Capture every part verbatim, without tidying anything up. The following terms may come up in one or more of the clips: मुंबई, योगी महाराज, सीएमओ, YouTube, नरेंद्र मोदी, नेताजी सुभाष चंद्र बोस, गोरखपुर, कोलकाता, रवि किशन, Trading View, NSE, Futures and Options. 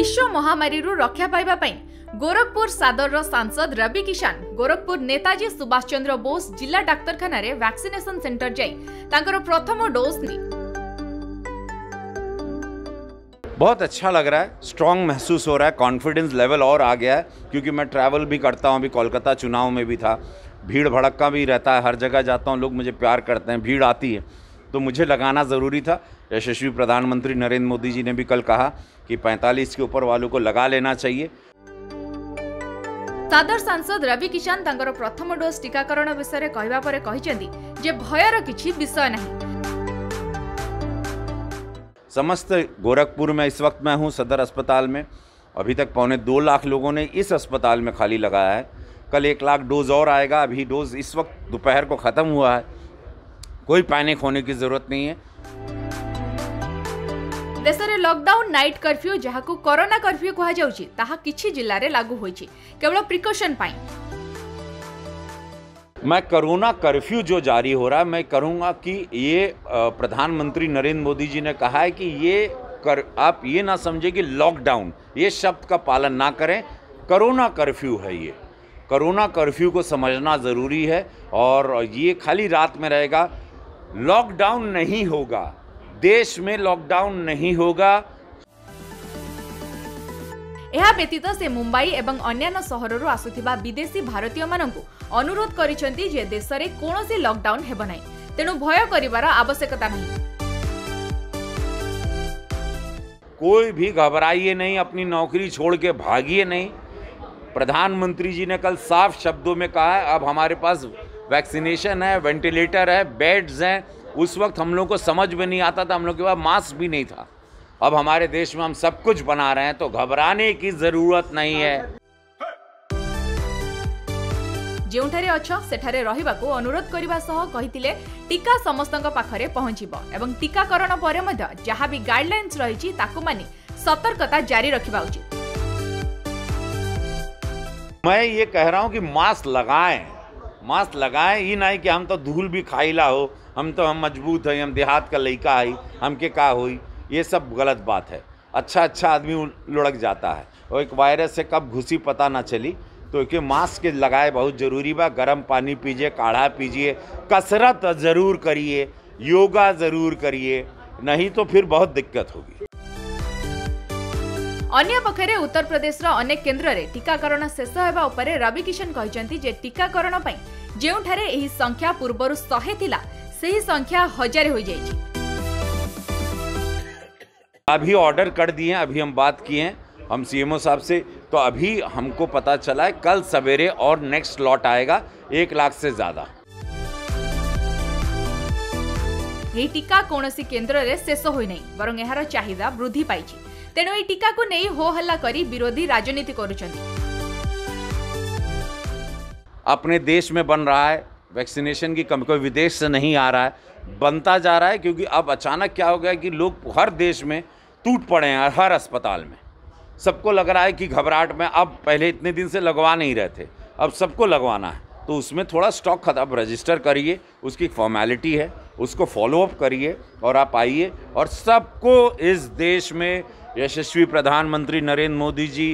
विश्व महामारी रक्षा पाइबा गोरखपुर सादर सांसद रवि किशन गोरखपुर नेताजी सुभाष चंद्र बोस जिला डाक्तखाना वैक्सीनेशन सेंटर जाई प्रथम डोज ली। बहुत अच्छा लग रहा है, स्ट्रांग महसूस हो रहा है, कॉन्फिडेंस लेवल और आ गया है क्योंकि मैं ट्रैवल भी करता हूँ। अभी कोलकाता चुनाव में भी था, भीड़ भड़क्का भी रहता है, हर जगह जाता हूँ, लोग मुझे प्यार करते हैं, भीड़ आती है, तो मुझे लगाना ज़रूरी था। यशस्वी प्रधानमंत्री नरेंद्र मोदी जी ने भी कल कहा कि पैंतालीस के ऊपर वालों को लगा लेना चाहिए। सादर सांसद रवि किशन तंगरो प्रथम डोज टीकाकरण विषय कहवा पर कहिसेंदी जे भयर किछि विषय नहीं। समस्त गोरखपुर में इस वक्त मैं हूँ सदर अस्पताल में। अभी तक पौने दो लाख लोगों ने इस अस्पताल में खाली लगाया है। कल एक लाख डोज और आएगा। अभी डोज इस वक्त दोपहर को ख़त्म हुआ है। कोई पैनिक होने की जरूरत नहीं है। देश में लॉकडाउन नाइट कर्फ्यू जहां को कोरोना कर्फ्यू कहा जाउची ताहा किछि जिल्ला रे लागू होईची केवल प्रिकॉशन पाई। मैं कोरोना कर्फ्यू जो जारी हो रहा है मैं करूंगा कि ये प्रधानमंत्री नरेंद्र मोदी जी ने कहा है कि ये कर, आप ये ना समझे कि लॉकडाउन ये शब्द का पालन ना करें। कोरोना कर्फ्यू है, ये कोरोना कर्फ्यू को समझना ज़रूरी है और ये खाली रात में रहेगा। लॉकडाउन नहीं होगा, देश में लॉकडाउन नहीं होगा। यह व्यतीत से मुंबई एवं अन्य सहरु आसुथिबा विदेशी भारतीय मानकु अनुरोध करिसेंती जे देश रे कोनोसी लॉकडाउन हेब नै, तेनु भय करिवार आवश्यकता नहीं। कोई भी घबराइए नहीं, अपनी नौकरी छोड़ के भागिए नहीं। प्रधानमंत्री जी ने कल साफ शब्दों में कहा है अब हमारे पास वैक्सीनेशन है, वेंटिलेटर है, बेड्स हैं। उस वक्त हम लोग को समझ में नहीं आता था, हम लोग के पास मास्क भी नहीं था। अब हमारे देश में हम सब कुछ बना रहे हैं, तो घबराने की जरूरत नहीं है। जोठारे अच्छा सेठारे रहिबा को अनुरोध करबा सह कहितिले टीका समस्तक पाखरे पहुँचीबो एवं टीकाकरण परे मध्य जहाँ भी गाइडलाइंस रहिछि ताकु माने सतर्कता जारी रखिबा उचित। मैं ये कह रहा हूँ कि मास्क लगाएं, मास्क लगाएं। ये नहीं कि हम तो धूल भी खाइला हो, हम तो हम मजबूत हैं, हम देहात का लड़का है, हमके का होई। ये सब गलत बात है। अच्छा अच्छा आदमी लुढ़क जाता है और एक वायरस से कब घुसी पता ना चली। तो एक मास्क के लगाए बहुत ज़रूरी बा। गर्म पानी पीजिए, काढ़ा पीजिए, कसरत ज़रूर करिए, योगा ज़रूर करिए, नहीं तो फिर बहुत दिक्कत होगी। अन्य पक्षरे उत्तर प्रदेश अनेक केन्द्र में टीकाकरण शेष होगा उपरे रवि किशन कहते जे टीकाकरण जोठारे एही संख्या पूर्वर सौ थिला सेही संख्या हजार हो जाएगी। अभी ऑर्डर कर दिए, अभी हम बात किए हैं हम सीएमओ साहब से, तो अभी हमको पता चला है कल सवेरे और नेक्स्ट लॉट आएगा एक लाख से ज्यादा। ये टीका कौनसी केन्द्र में शेष हो नहीं बरं यार चाहिदा वृद्धि पाई। तेणु ये टीका को नहीं हो हल्ला करी विरोधी राजनीति करुचंदी। अपने देश में बन रहा है, वैक्सीनेशन की कमी, कोई विदेश से नहीं आ रहा है, बनता जा रहा है। क्योंकि अब अचानक क्या हो गया कि लोग हर देश में टूट पड़े हैं, हर अस्पताल में सबको लग रहा है कि घबराहट में। अब पहले इतने दिन से लगवा नहीं रहे थे, अब सबको लगवाना है, तो उसमें थोड़ा स्टॉक खत्म। अब रजिस्टर करिए, उसकी फॉर्मेलिटी है, उसको फॉलोअप करिए और आप आइए। और सबको इस देश में यशस्वी प्रधानमंत्री नरेंद्र मोदी जी,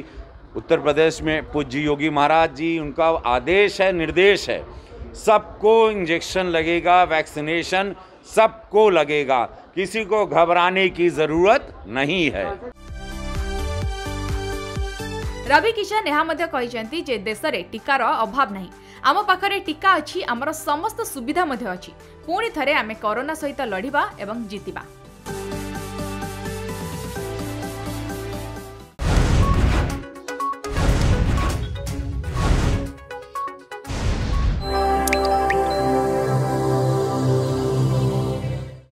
उत्तर प्रदेश में पूज्य योगी महाराज जी, उनका आदेश है, निर्देश है, सबको इंजेक्शन लगेगा, वैक्सीनेशन सबको लगेगा। किसी को घबराने की जरूरत नहीं है। रवि किशन यह मध्य कहते जे देश में टीकार अभाव नहीं, आम पाखे टीका अच्छी, आमर समस्त सुविधा मध्य अच्छी। पुणी थे आम कोरोना सहित लड़िबा एवं जीतिबा।